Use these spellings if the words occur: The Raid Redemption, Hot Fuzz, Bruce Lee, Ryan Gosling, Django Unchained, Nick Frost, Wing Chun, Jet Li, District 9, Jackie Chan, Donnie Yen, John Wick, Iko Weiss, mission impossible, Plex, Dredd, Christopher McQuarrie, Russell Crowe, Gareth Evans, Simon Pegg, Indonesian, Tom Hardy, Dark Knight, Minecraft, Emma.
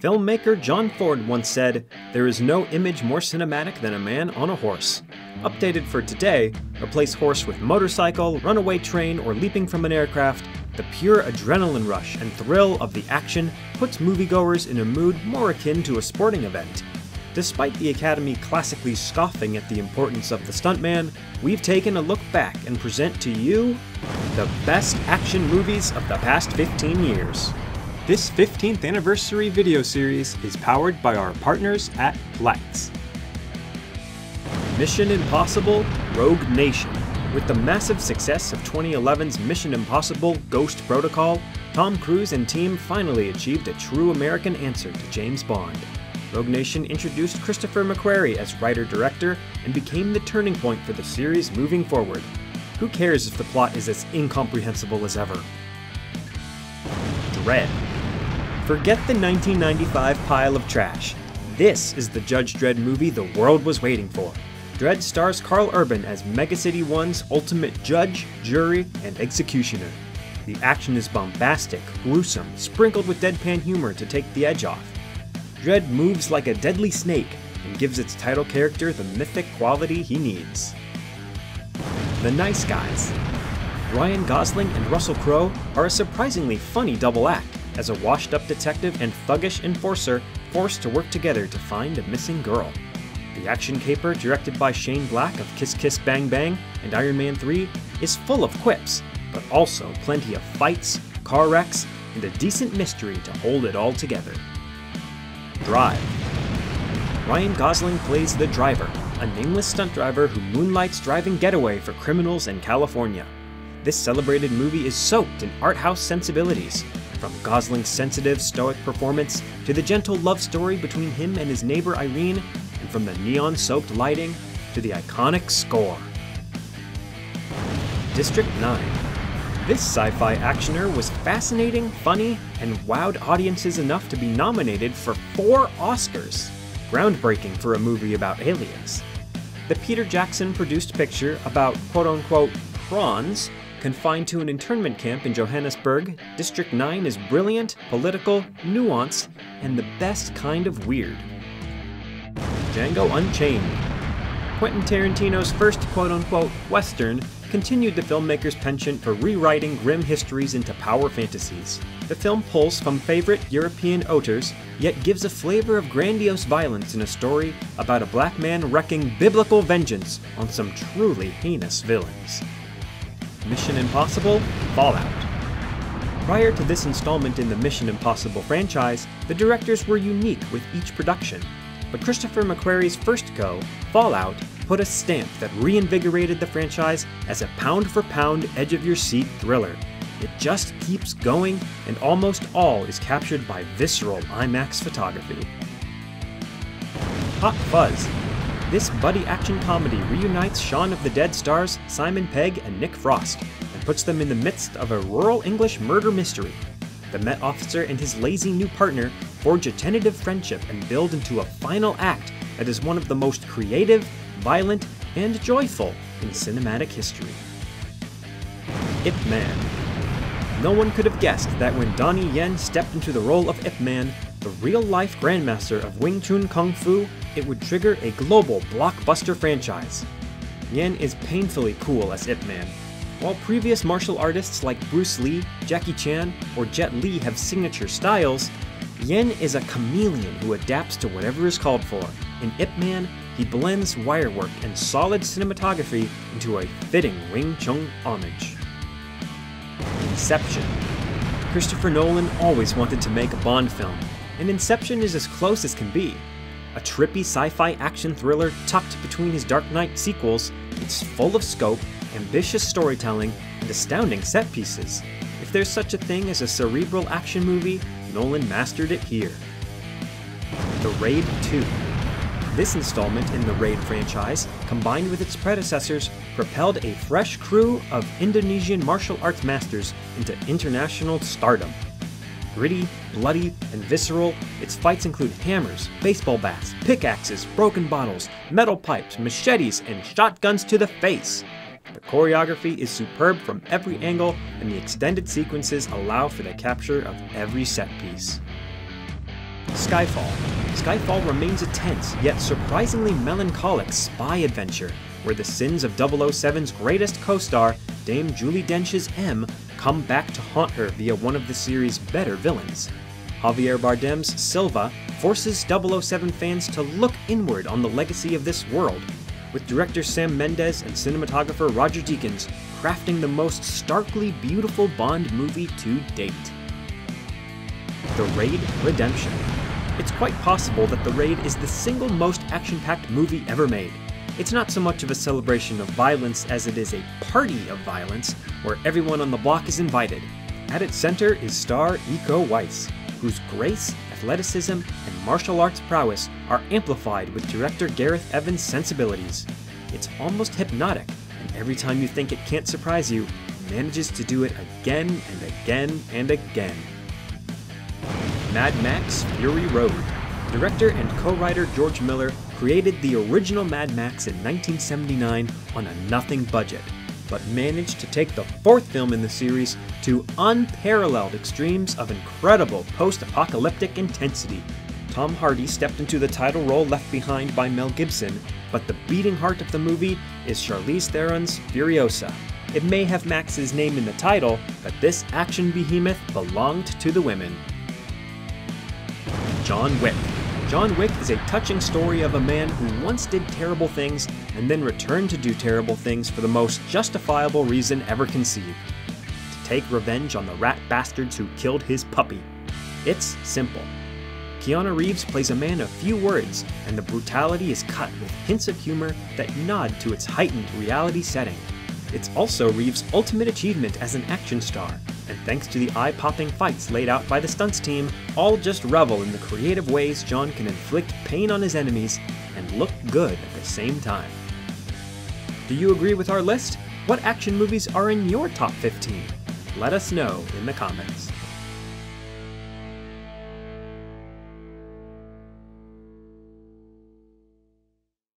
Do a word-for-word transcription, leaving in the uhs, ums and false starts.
Filmmaker John Ford once said, "There is no image more cinematic than a man on a horse." Updated for today, replace horse with motorcycle, runaway train, or leaping from an aircraft, the pure adrenaline rush and thrill of the action puts moviegoers in a mood more akin to a sporting event. Despite the Academy classically scoffing at the importance of the stuntman, we've taken a look back and present to you the best action movies of the past fifteen years. This fifteenth anniversary video series is powered by our partners at Plex. Mission Impossible – Rogue Nation. With the massive success of twenty eleven's Mission Impossible – Ghost Protocol, Tom Cruise and team finally achieved a true American answer to James Bond. Rogue Nation introduced Christopher McQuarrie as writer-director and became the turning point for the series moving forward. Who cares if the plot is as incomprehensible as ever? Dredd. Forget the nineteen ninety-five pile of trash. This is the Judge Dredd movie the world was waiting for. Dredd stars Karl Urban as Megacity one's ultimate judge, jury, and executioner. The action is bombastic, gruesome, sprinkled with deadpan humor to take the edge off. Dredd moves like a deadly snake and gives its title character the mythic quality he needs. The Nice Guys. Ryan Gosling and Russell Crowe are a surprisingly funny double act as a washed-up detective and thuggish enforcer forced to work together to find a missing girl. The action caper, directed by Shane Black of Kiss Kiss Bang Bang and Iron Man three, is full of quips, but also plenty of fights, car wrecks, and a decent mystery to hold it all together. Drive. Ryan Gosling plays the Driver, a nameless stunt driver who moonlights driving getaway for criminals in California. This celebrated movie is soaked in art house sensibilities, from Gosling's sensitive, stoic performance to the gentle love story between him and his neighbor Irene, and from the neon-soaked lighting to the iconic score. District nine. This sci-fi actioner was fascinating, funny, and wowed audiences enough to be nominated for four Oscars, groundbreaking for a movie about aliens. The Peter Jackson-produced picture about quote-unquote prawns confined to an internment camp in Johannesburg, District nine is brilliant, political, nuanced, and the best kind of weird. Django Unchained. Quentin Tarantino's first quote-unquote Western continued the filmmaker's penchant for rewriting grim histories into power fantasies. The film pulls from favorite European auteurs, yet gives a flavor of grandiose violence in a story about a black man wreaking biblical vengeance on some truly heinous villains. Mission Impossible – Fallout. Prior to this installment in the Mission Impossible franchise, the directors were unique with each production. But Christopher McQuarrie's first go, Fallout, put a stamp that reinvigorated the franchise as a pound-for-pound, edge-of-your-seat thriller. It just keeps going, and almost all is captured by visceral IMAX photography. Hot Fuzz. This buddy action comedy reunites Shaun of the Dead stars Simon Pegg and Nick Frost, and puts them in the midst of a rural English murder mystery. The Met officer and his lazy new partner forge a tentative friendship and build into a final act that is one of the most creative, violent, and joyful in cinematic history. Ip Man. No one could have guessed that when Donnie Yen stepped into the role of Ip Man, the real-life grandmaster of Wing Chun Kung Fu, it would trigger a global blockbuster franchise. Yen is painfully cool as Ip Man. While previous martial artists like Bruce Lee, Jackie Chan, or Jet Li have signature styles, Yen is a chameleon who adapts to whatever is called for. In Ip Man, he blends wirework and solid cinematography into a fitting Wing Chun homage. Inception. Christopher Nolan always wanted to make a Bond film, and Inception is as close as can be. A trippy sci-fi action thriller tucked between his Dark Knight sequels, it's full of scope, ambitious storytelling, and astounding set pieces. If there's such a thing as a cerebral action movie, Nolan mastered it here. The Raid two. This installment in the Raid franchise, combined with its predecessors, propelled a fresh crew of Indonesian martial arts masters into international stardom. Gritty, bloody, and visceral, its fights include hammers, baseball bats, pickaxes, broken bottles, metal pipes, machetes, and shotguns to the face. The choreography is superb from every angle, and the extended sequences allow for the capture of every set piece. Skyfall. Skyfall remains a tense, yet surprisingly melancholic spy adventure, where the sins of double oh seven's greatest co-star, Dame Julie Dench's M, come back to haunt her via one of the series' better villains. Javier Bardem's Silva forces double oh seven fans to look inward on the legacy of this world, with director Sam Mendes and cinematographer Roger Deakins crafting the most starkly beautiful Bond movie to date. The Raid Redemption. It's quite possible that The Raid is the single most action-packed movie ever made. It's not so much of a celebration of violence as it is a party of violence, where everyone on the block is invited. At its center is star Iko Weiss, whose grace, athleticism, and martial arts prowess are amplified with director Gareth Evans' sensibilities. It's almost hypnotic, and every time you think it can't surprise you, it manages to do it again and again and again. Mad Max: Fury Road. Director and co-writer George Miller created the original Mad Max in nineteen seventy-nine on a nothing budget, but managed to take the fourth film in the series to unparalleled extremes of incredible post-apocalyptic intensity. Tom Hardy stepped into the title role left behind by Mel Gibson, but the beating heart of the movie is Charlize Theron's Furiosa. It may have Max's name in the title, but this action behemoth belonged to the women. John Wick. John Wick is a touching story of a man who once did terrible things and then returned to do terrible things for the most justifiable reason ever conceived: to take revenge on the rat bastards who killed his puppy. It's simple. Keanu Reeves plays a man of few words, and the brutality is cut with hints of humor that nod to its heightened reality setting. It's also Reeves' ultimate achievement as an action star, and thanks to the eye-popping fights laid out by the stunts team, all just revel in the creative ways John can inflict pain on his enemies and look good at the same time. Do you agree with our list? What action movies are in your top fifteen? Let us know in the comments.